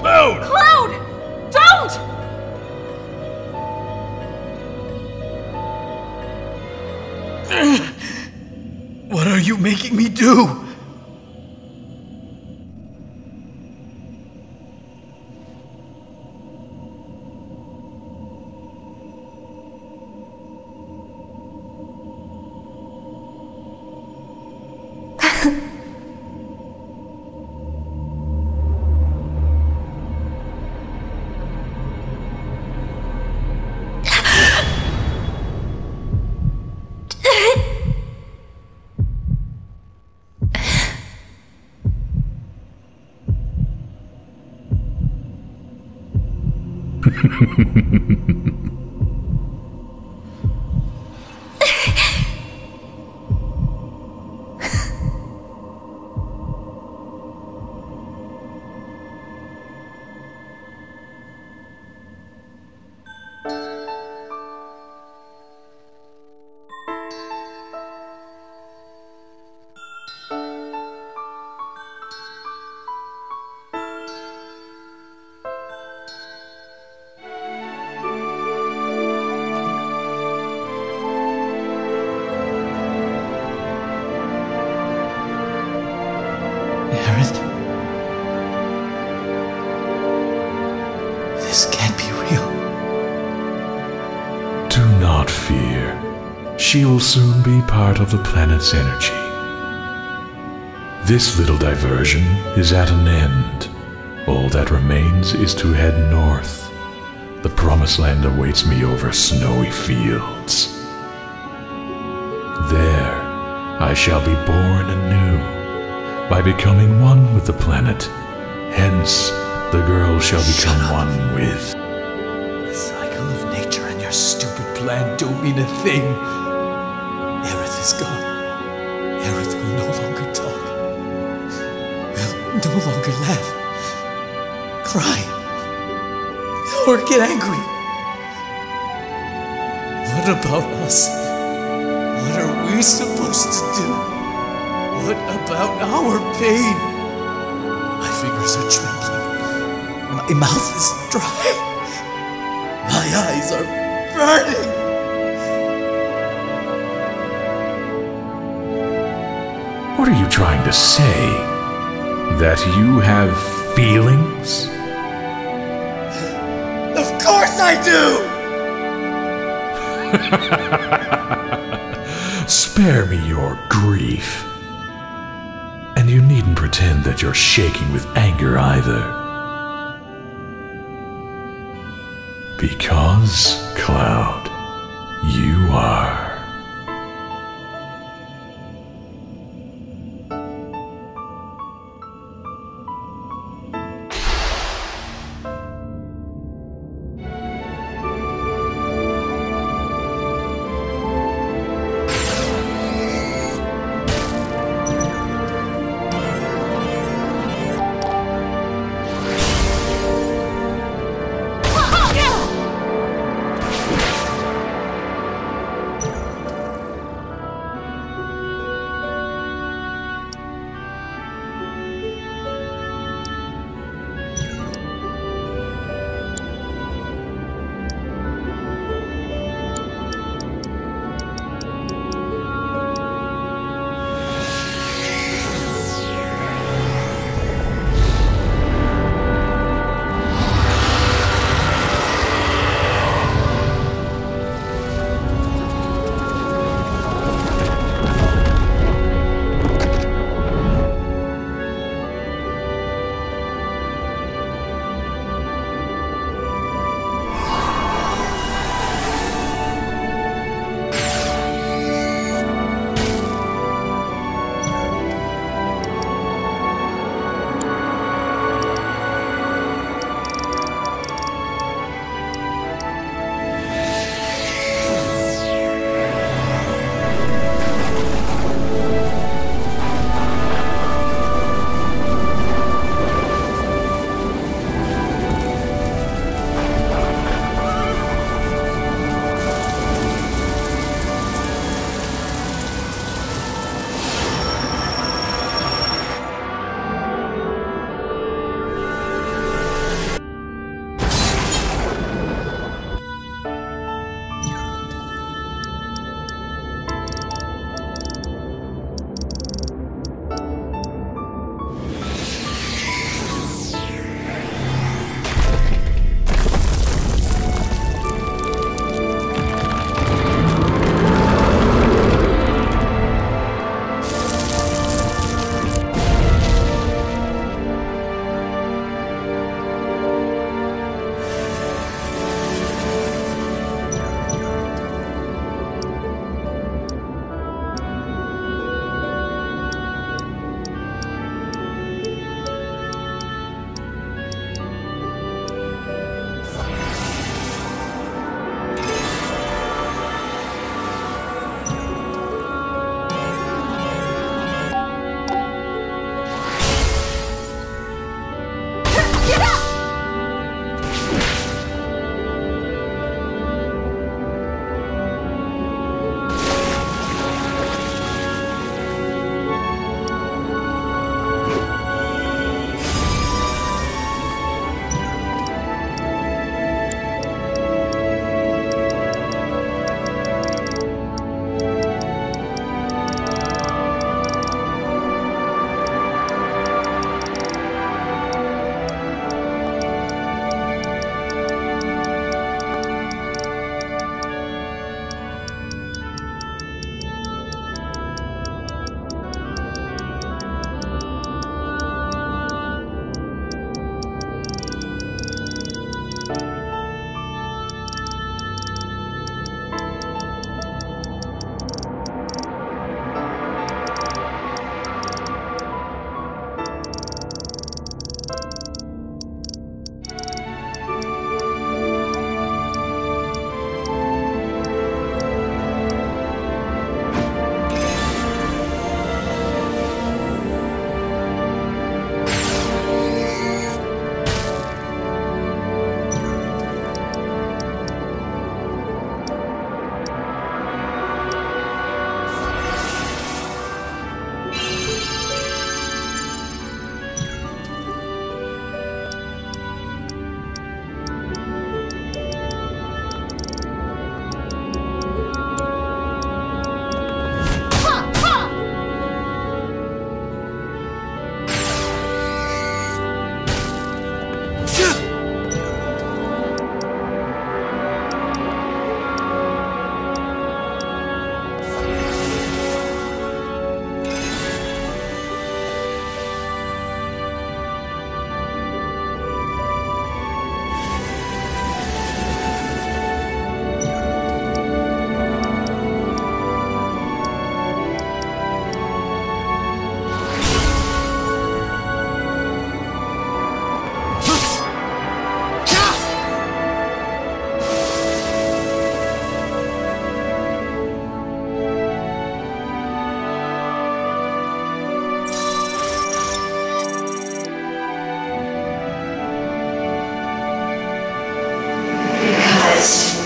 Cloud! Cloud! Don't! What are you making me do? She will soon be part of the planet's energy. This little diversion is at an end. All that remains is to head north. The promised land awaits me over snowy fields. There, I shall be born anew by becoming one with the planet. Hence, the girl shall become one with. The cycle of nature and your stupid plan don't mean a thing. Aerith is gone. Aerith will no longer talk. Will no longer laugh, cry, or get angry. What about us? What are we supposed to do? What about our pain? My fingers are trembling. My mouth is dry. My eyes are burning. What are you trying to say? That you have feelings? Of course I do! Spare me your grief. And you needn't pretend that you're shaking with anger either. Because, Cloud, you are.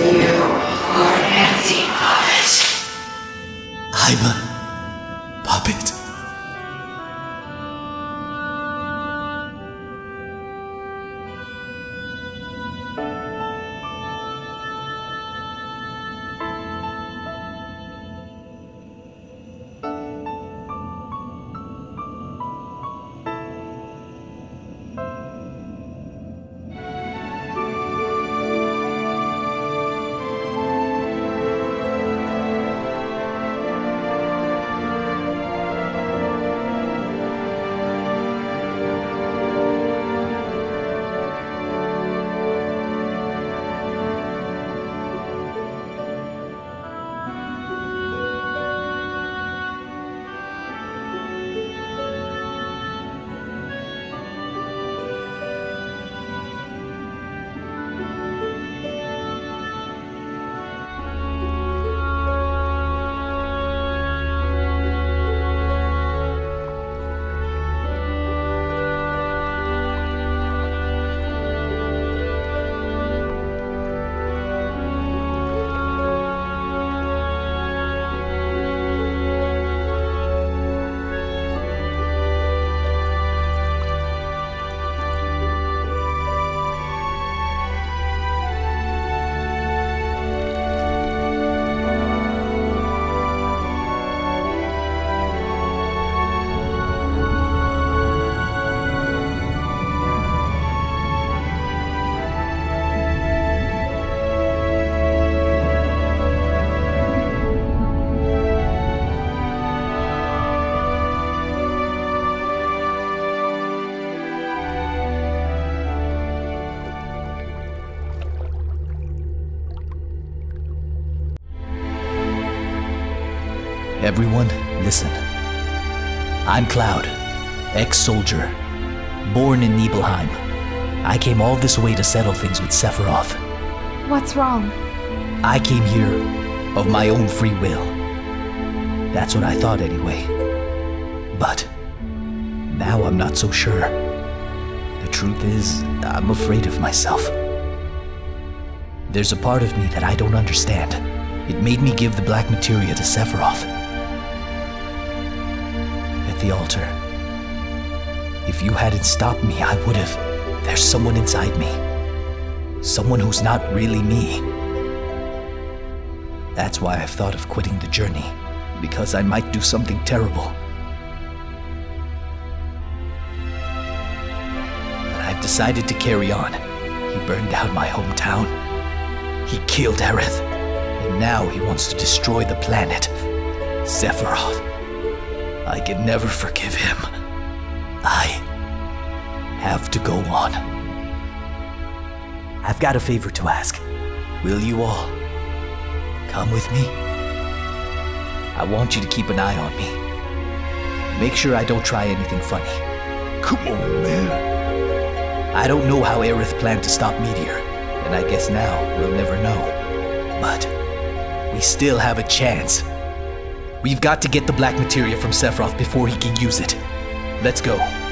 You are empty, puppet. I'm a puppet. Everyone, listen. I'm Cloud, ex-soldier, born in Nibelheim. I came all this way to settle things with Sephiroth. What's wrong? I came here of my own free will. That's what I thought anyway. But now I'm not so sure. The truth is, I'm afraid of myself. There's a part of me that I don't understand. It made me give the black materia to Sephiroth. The altar. If you hadn't stopped me, I would have. There's someone inside me. Someone who's not really me. That's why I've thought of quitting the journey, because I might do something terrible. But I've decided to carry on. He burned down my hometown. He killed Aerith. And now he wants to destroy the planet. Sephiroth. I can never forgive him. I have to go on. I've got a favor to ask. Will you all come with me? I want you to keep an eye on me. Make sure I don't try anything funny. Come on, man. I don't know how Aerith planned to stop Meteor, and I guess now we'll never know. But we still have a chance. We've got to get the black materia from Sephiroth before he can use it. Let's go.